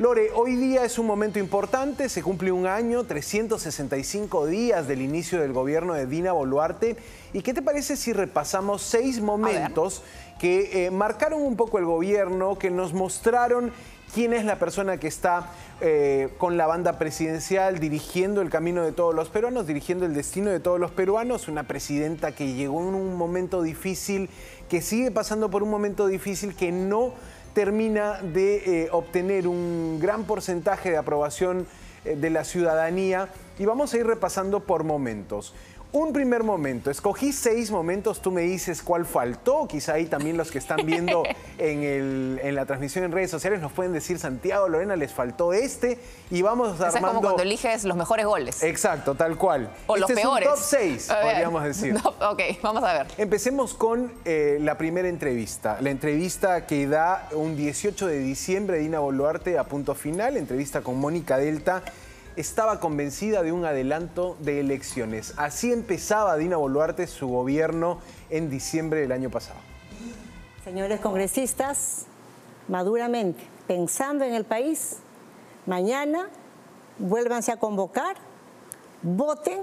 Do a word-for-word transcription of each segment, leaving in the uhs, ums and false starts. Lore, hoy día es un momento importante, se cumple un año, trescientos sesenta y cinco días del inicio del gobierno de Dina Boluarte. ¿Y qué te parece si repasamos seis momentos que eh, marcaron un poco el gobierno, que nos mostraron quién es la persona que está eh, con la banda presidencial dirigiendo el camino de todos los peruanos, dirigiendo el destino de todos los peruanos? Una presidenta que llegó en un momento difícil, que sigue pasando por un momento difícil, que no termina de eh, obtener un gran porcentaje de aprobación eh, de la ciudadanía, y vamos a ir repasando por momentos. Un primer momento, escogí seis momentos, tú me dices cuál faltó, quizá ahí también los que están viendo en, el, en la transmisión en redes sociales nos pueden decir, Santiago, Lorena, les faltó este, y vamos armando... Eso es como cuando eliges los mejores goles. Exacto, tal cual. O este los peores. Top seis, podríamos decir. No, ok, vamos a ver. Empecemos con eh, la primera entrevista, la entrevista que da un dieciocho de diciembre Dina Boluarte a Punto Final, entrevista con Mónica Delta. Estaba convencida de un adelanto de elecciones. Así empezaba Dina Boluarte su gobierno en diciembre del año pasado. Señores congresistas, maduramente, pensando en el país, mañana vuélvanse a convocar, voten,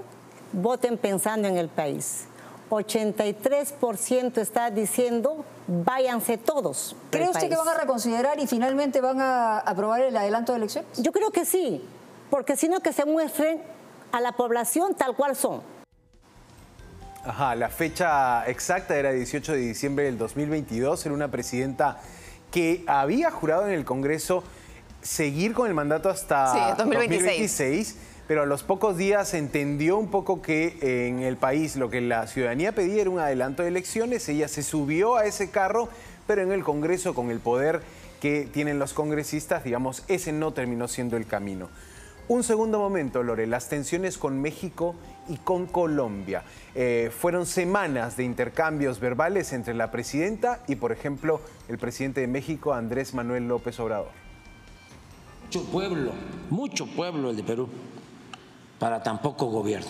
voten pensando en el país. ochenta y tres por ciento está diciendo váyanse todos. ¿Cree usted que van a reconsiderar y finalmente van a aprobar el adelanto de elecciones? Yo creo que sí. Porque sino que se muestren a la población tal cual son. Ajá, la fecha exacta era dieciocho de diciembre del dos mil veintidós. Era una presidenta que había jurado en el Congreso seguir con el mandato hasta sí, dos mil veintiséis. dos mil veintiséis, pero a los pocos días entendió un poco que en el país lo que la ciudadanía pedía era un adelanto de elecciones. Ella se subió a ese carro, pero en el Congreso, con el poder que tienen los congresistas, digamos, ese no terminó siendo el camino. Un segundo momento, Lore, las tensiones con México y con Colombia. Eh, fueron semanas de intercambios verbales entre la presidenta y, por ejemplo, el presidente de México, Andrés Manuel López Obrador. Mucho pueblo, mucho pueblo el de Perú, para tan poco gobierno.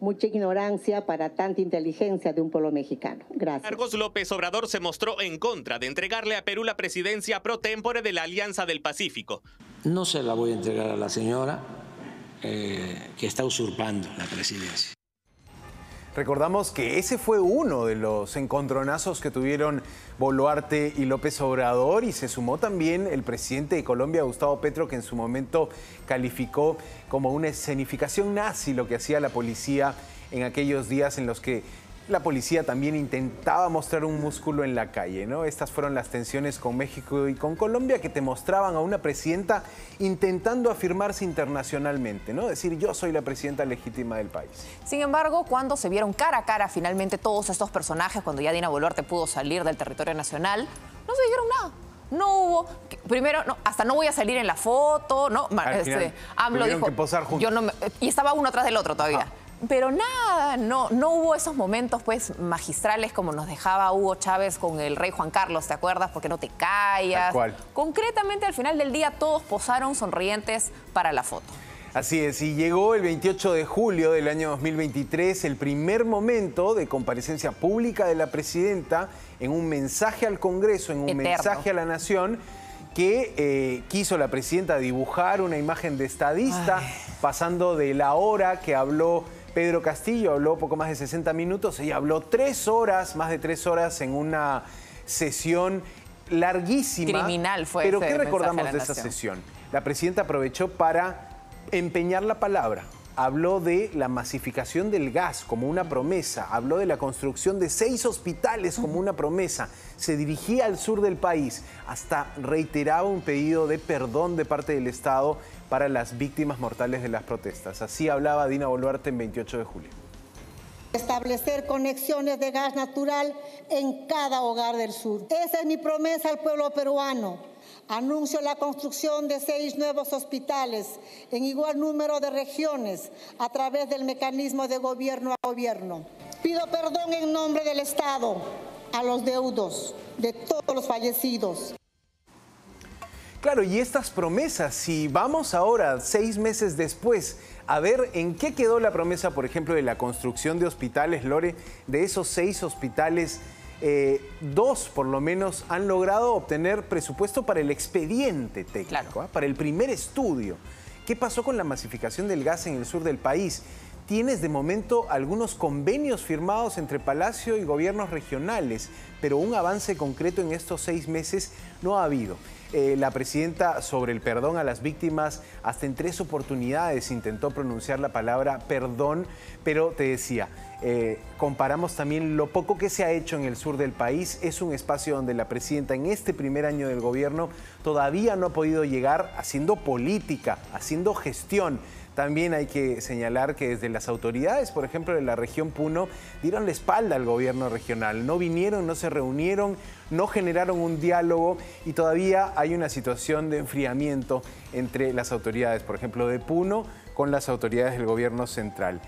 Mucha ignorancia para tanta inteligencia de un pueblo mexicano. Gracias. Carlos López Obrador se mostró en contra de entregarle a Perú la presidencia pro tempore de la Alianza del Pacífico. No se la voy a entregar a la señora eh, que está usurpando la presidencia. Recordamos que ese fue uno de los encontronazos que tuvieron Boluarte y López Obrador, y se sumó también el presidente de Colombia, Gustavo Petro, que en su momento calificó como una escenificación nazi lo que hacía la policía en aquellos días en los que la policía también intentaba mostrar un músculo en la calle, ¿no? Estas fueron las tensiones con México y con Colombia que te mostraban a una presidenta intentando afirmarse internacionalmente, ¿no? Decir, yo soy la presidenta legítima del país. Sin embargo, cuando se vieron cara a cara finalmente todos estos personajes, cuando ya Dina Boluarte pudo salir del territorio nacional, no se dijeron nada. No hubo, primero, no, hasta no voy a salir en la foto, ¿no? Al final, este, AMLO dijo, que posar juntos. Yo no me, y estaba uno atrás del otro todavía. Ah. Pero nada, no, no hubo esos momentos pues magistrales como nos dejaba Hugo Chávez con el rey Juan Carlos, ¿te acuerdas? Porque no te callas. Concretamente, al final del día, todos posaron sonrientes para la foto. Así es, y llegó el veintiocho de julio del año dos mil veintitrés el primer momento de comparecencia pública de la presidenta en un mensaje al Congreso, en un Eterno. mensaje a la nación, que eh, quiso la presidenta dibujar una imagen de estadista, Ay. pasando de la hora que habló Pedro Castillo, habló poco más de sesenta minutos, ella habló tres horas, más de tres horas en una sesión larguísima. Criminal fue ese mensaje a la nación. Pero ¿qué recordamos de esa sesión? La presidenta aprovechó para empeñar la palabra. Habló de la masificación del gas como una promesa, habló de la construcción de seis hospitales como una promesa, se dirigía al sur del país, hasta reiteraba un pedido de perdón de parte del Estado para las víctimas mortales de las protestas. Así hablaba Dina Boluarte en veintiocho de julio. Establecer conexiones de gas natural en cada hogar del sur. Esa es mi promesa al pueblo peruano. Anuncio la construcción de seis nuevos hospitales en igual número de regiones a través del mecanismo de gobierno a gobierno. Pido perdón en nombre del Estado a los deudos de todos los fallecidos. Claro, y estas promesas, si vamos ahora, seis meses después, a ver en qué quedó la promesa, por ejemplo, de la construcción de hospitales, Lore, de esos seis hospitales eh, dos por lo menos han logrado obtener presupuesto para el expediente técnico, claro. ¿eh? Para el primer estudio. ¿Qué pasó con la masificación del gas en el sur del país? Tienes de momento algunos convenios firmados entre Palacio y gobiernos regionales, pero un avance concreto en estos seis meses no ha habido. Eh, la presidenta sobre el perdón a las víctimas, hasta en tres oportunidades intentó pronunciar la palabra perdón, pero te decía, eh, comparamos también lo poco que se ha hecho en el sur del país. Es un espacio donde la presidenta en este primer año del gobierno todavía no ha podido llegar haciendo política, haciendo gestión. También hay que señalar que desde las autoridades, por ejemplo, de la región Puno, dieron la espalda al gobierno regional. No vinieron, no se reunieron, no generaron un diálogo y todavía hay una situación de enfriamiento entre las autoridades, por ejemplo, de Puno con las autoridades del gobierno central.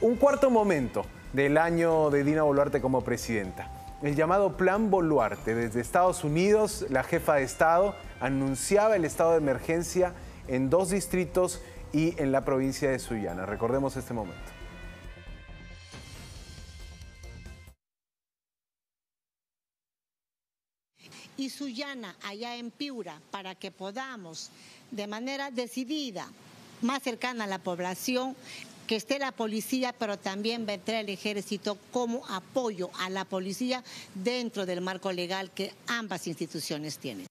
Un cuarto momento del año de Dina Boluarte como presidenta. El llamado Plan Boluarte. Desde Estados Unidos, la jefa de Estado anunciaba el estado de emergencia en dos distritos y en la provincia de Sullana. Recordemos este momento. Y Sullana, allá en Piura, para que podamos, de manera decidida, más cercana a la población, que esté la policía, pero también vendrá el ejército como apoyo a la policía dentro del marco legal que ambas instituciones tienen.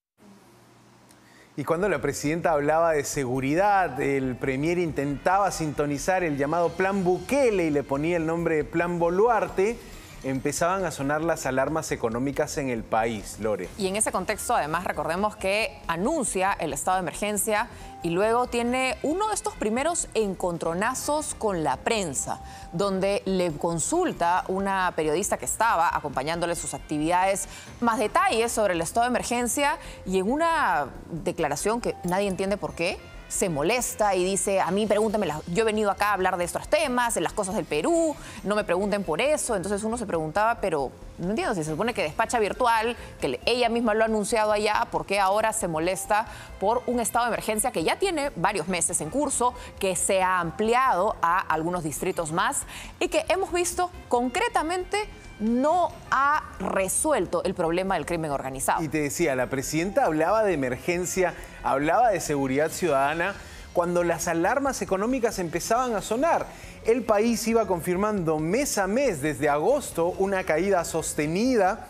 Y cuando la presidenta hablaba de seguridad, el premier intentaba sintonizar el llamado Plan Bukele y le ponía el nombre de Plan Boluarte, empezaban a sonar las alarmas económicas en el país, Lore. Y en ese contexto, además, recordemos que anuncia el estado de emergencia y luego tiene uno de estos primeros encontronazos con la prensa, donde le consulta una periodista que estaba acompañándole sus actividades más detalles sobre el estado de emergencia, y en una declaración que nadie entiende por qué, se molesta y dice, a mí pregúntame, yo he venido acá a hablar de estos temas, de las cosas del Perú, no me pregunten por eso. Entonces uno se preguntaba, pero no entiendo, si se supone que despacha virtual, que ella misma lo ha anunciado allá, ¿por qué ahora se molesta por un estado de emergencia que ya tiene varios meses en curso, que se ha ampliado a algunos distritos más y que hemos visto concretamente no ha resuelto el problema del crimen organizado? Y te decía, la presidenta hablaba de emergencia, hablaba de seguridad ciudadana, cuando las alarmas económicas empezaban a sonar. El país iba confirmando mes a mes, desde agosto, una caída sostenida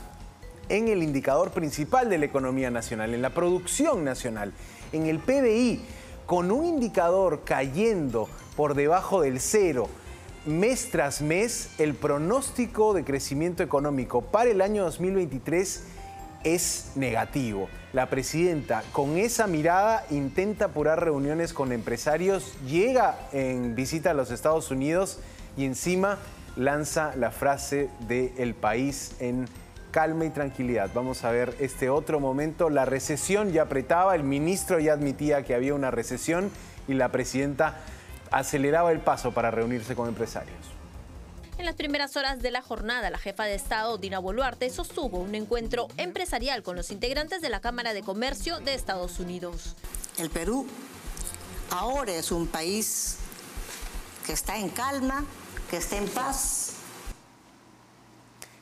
en el indicador principal de la economía nacional, en la producción nacional, en el P B I, con un indicador cayendo por debajo del cero. Mes tras mes, el pronóstico de crecimiento económico para el año dos mil veintitrés es negativo. La presidenta, con esa mirada, intenta apurar reuniones con empresarios, llega en visita a los Estados Unidos y encima lanza la frase de el país en calma y tranquilidad. Vamos a ver este otro momento. La recesión ya apretaba, el ministro ya admitía que había una recesión y la presidenta aceleraba el paso para reunirse con empresarios. En las primeras horas de la jornada, la jefa de Estado, Dina Boluarte, sostuvo un encuentro empresarial con los integrantes de la Cámara de Comercio de Estados Unidos. El Perú ahora es un país que está en calma, que está en paz.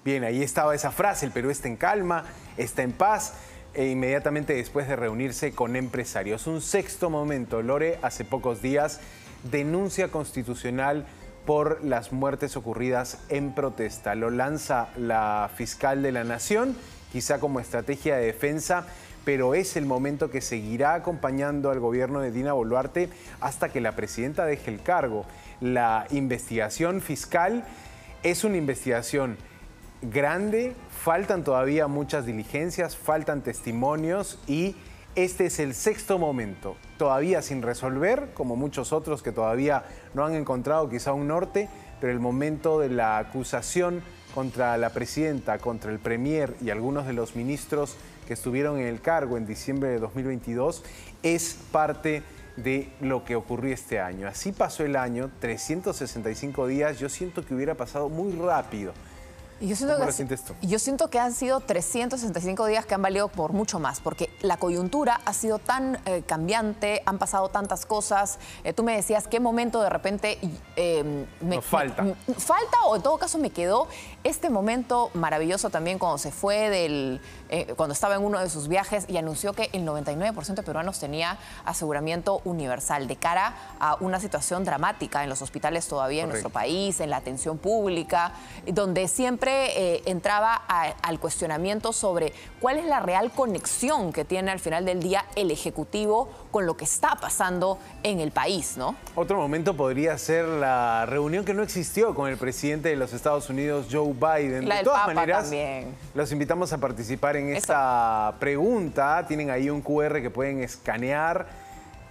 Bien, ahí estaba esa frase, el Perú está en calma, está en paz, e inmediatamente después de reunirse con empresarios. Un sexto momento, Lore, hace pocos días, denuncia constitucional por las muertes ocurridas en protesta. Lo lanza la fiscal de la Nación, quizá como estrategia de defensa, pero es el momento que seguirá acompañando al gobierno de Dina Boluarte hasta que la presidenta deje el cargo. La investigación fiscal es una investigación grande, faltan todavía muchas diligencias, faltan testimonios y este es el sexto momento, todavía sin resolver, como muchos otros que todavía no han encontrado quizá un norte, pero el momento de la acusación contra la presidenta, contra el premier y algunos de los ministros que estuvieron en el cargo en diciembre de dos mil veintidós es parte de lo que ocurrió este año. Así pasó el año, trescientos sesenta y cinco días, yo siento que hubiera pasado muy rápido. Yo siento, ¿Cómo que, lo sientes tú? Yo siento que han sido trescientos sesenta y cinco días que han valido por mucho más, porque la coyuntura ha sido tan eh, cambiante, han pasado tantas cosas. Eh, tú me decías, ¿qué momento de repente eh, me, no, falta? Me, me, falta o en todo caso me quedó este momento maravilloso también cuando se fue del... Eh, cuando estaba en uno de sus viajes y anunció que el noventa y nueve por ciento de peruanos tenía aseguramiento universal de cara a una situación dramática en los hospitales todavía en nuestro país, en la atención pública, donde siempre eh, entraba a, al cuestionamiento sobre cuál es la real conexión que tiene al final del día el Ejecutivo con lo que está pasando en el país, ¿no? Otro momento podría ser la reunión que no existió con el presidente de los Estados Unidos, Joe Biden. La de todas Papa maneras, también. Los invitamos a participar en esta Eso. pregunta. Tienen ahí un cu erre que pueden escanear.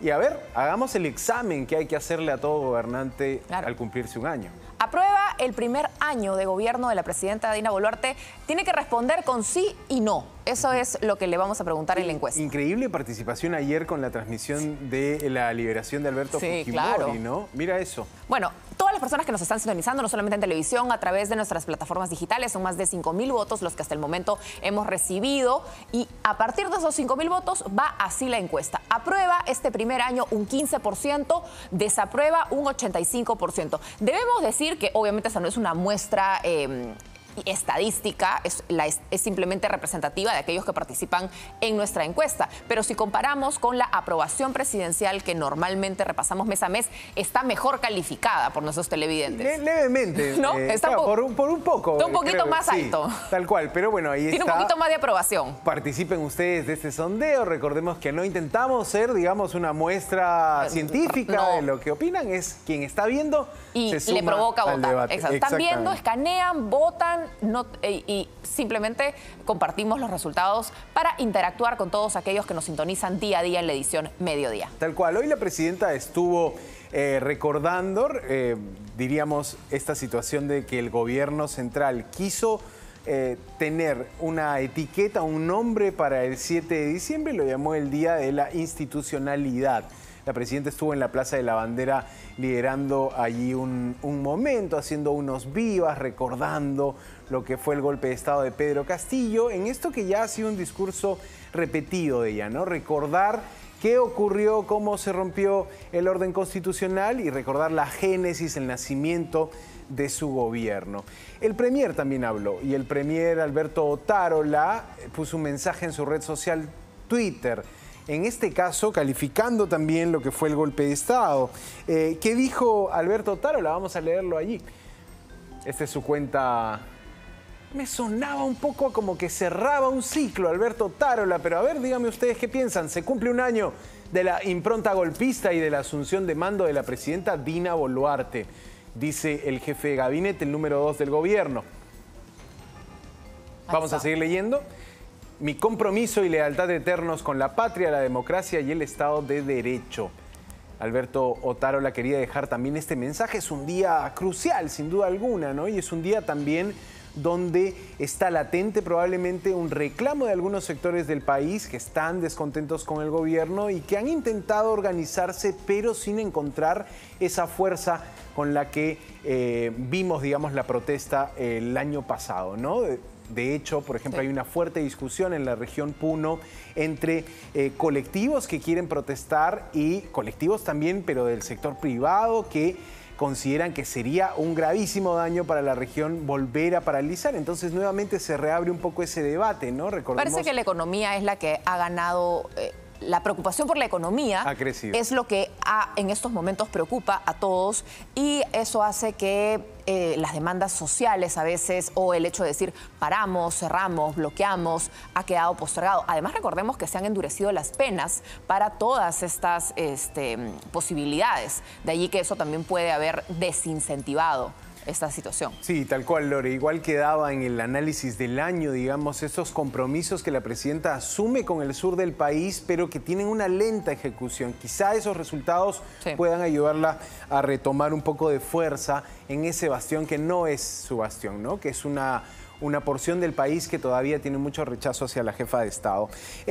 Y a ver, hagamos el examen que hay que hacerle a todo gobernante claro. al cumplirse un año. Aprueba el primer año de gobierno de la presidenta Dina Boluarte. Tiene que responder con sí y no. Eso es lo que le vamos a preguntar en la encuesta. Increíble participación ayer con la transmisión de la liberación de Alberto sí, Fujimori, claro. ¿no? Mira eso. Bueno, todas las personas que nos están sintonizando, no solamente en televisión, a través de nuestras plataformas digitales, son más de cinco mil votos los que hasta el momento hemos recibido. Y a partir de esos cinco mil votos va así la encuesta. Aprueba este primer año un quince por ciento, desaprueba un ochenta y cinco por ciento. Debemos decir que obviamente esa no es una muestra... Eh, estadística, es, la, es simplemente representativa de aquellos que participan en nuestra encuesta. Pero si comparamos con la aprobación presidencial que normalmente repasamos mes a mes, está mejor calificada por nuestros televidentes. Le, levemente. ¿No? Eh, está claro, por, por un poco. Está un poquito creo, más alto. Sí, tal cual, pero bueno, ahí Tiene está. Tiene un poquito más de aprobación. Participen ustedes de este sondeo. Recordemos que no intentamos ser, digamos, una muestra pero, científica no. de lo que opinan. Es quien está viendo y se suma le provoca votar. Están viendo, escanean, votan. No, eh, y simplemente compartimos los resultados para interactuar con todos aquellos que nos sintonizan día a día en la edición Mediodía. Tal cual, hoy la presidenta estuvo eh, recordando, eh, diríamos, esta situación de que el gobierno central quiso eh, tener una etiqueta, un nombre para el siete de diciembre, y lo llamó el Día de la Institucionalidad. La presidenta estuvo en la Plaza de la Bandera liderando allí un, un momento, haciendo unos vivas, recordando lo que fue el golpe de Estado de Pedro Castillo, en esto que ya ha sido un discurso repetido de ella, ¿no? Recordar qué ocurrió, cómo se rompió el orden constitucional y recordar la génesis, el nacimiento de su gobierno. El premier también habló y el premier Alberto Otárola puso un mensaje en su red social Twitter, en este caso calificando también lo que fue el golpe de Estado. Eh, ¿Qué dijo Alberto Otárola? Vamos a leerlo allí. Esta es su cuenta. Me sonaba un poco como que cerraba un ciclo Alberto Otárola, pero a ver, díganme ustedes qué piensan. Se cumple un año de la impronta golpista y de la asunción de mando de la presidenta Dina Boluarte, dice el jefe de gabinete, el número dos del gobierno. Vamos a seguir leyendo. Mi compromiso y lealtad eternos con la patria, la democracia y el Estado de Derecho. Alberto Otárola quería dejar también este mensaje. Es un día crucial, sin duda alguna, ¿no? Y es un día también donde está latente probablemente un reclamo de algunos sectores del país que están descontentos con el gobierno y que han intentado organizarse, pero sin encontrar esa fuerza con la que eh, vimos, digamos, la protesta el año pasado, ¿no? De hecho, por ejemplo, sí. hay una fuerte discusión en la región Puno entre eh, colectivos que quieren protestar y colectivos también, pero del sector privado, que consideran que sería un gravísimo daño para la región volver a paralizar. Entonces, nuevamente se reabre un poco ese debate, ¿no? Recordemos... Parece que la economía es la que ha ganado... Eh... La preocupación por la economía ha crecido. Es lo que ha, en estos momentos preocupa a todos y eso hace que eh, las demandas sociales a veces o el hecho de decir paramos, cerramos, bloqueamos, ha quedado postergado. Además recordemos que se han endurecido las penas para todas estas este, posibilidades, de allí que eso también puede haber desincentivado esta situación. Sí, tal cual, Lore. Igual quedaba en el análisis del año, digamos, estos compromisos que la presidenta asume con el sur del país, pero que tienen una lenta ejecución. Quizá esos resultados sí. puedan ayudarla a retomar un poco de fuerza en ese bastión que no es su bastión, ¿no? Que es una, una porción del país que todavía tiene mucho rechazo hacia la jefa de Estado.